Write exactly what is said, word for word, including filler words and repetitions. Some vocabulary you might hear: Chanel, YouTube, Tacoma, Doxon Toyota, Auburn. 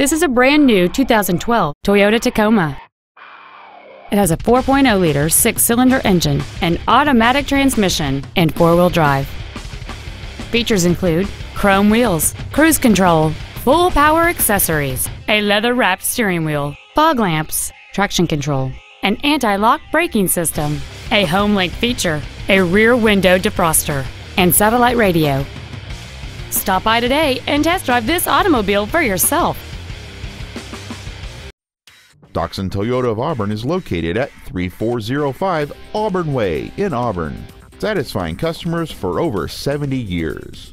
This is a brand new two thousand twelve Toyota Tacoma. It has a four point oh liter six-cylinder engine, an automatic transmission, and four-wheel drive. Features include chrome wheels, cruise control, full power accessories, a leather-wrapped steering wheel, fog lamps, traction control, an anti-lock braking system, a home link feature, a rear window defroster, and satellite radio. Stop by today and test drive this automobile for yourself. Doxon Toyota of Auburn is located at thirty-four oh five Auburn Way in Auburn, satisfying customers for over seventy years.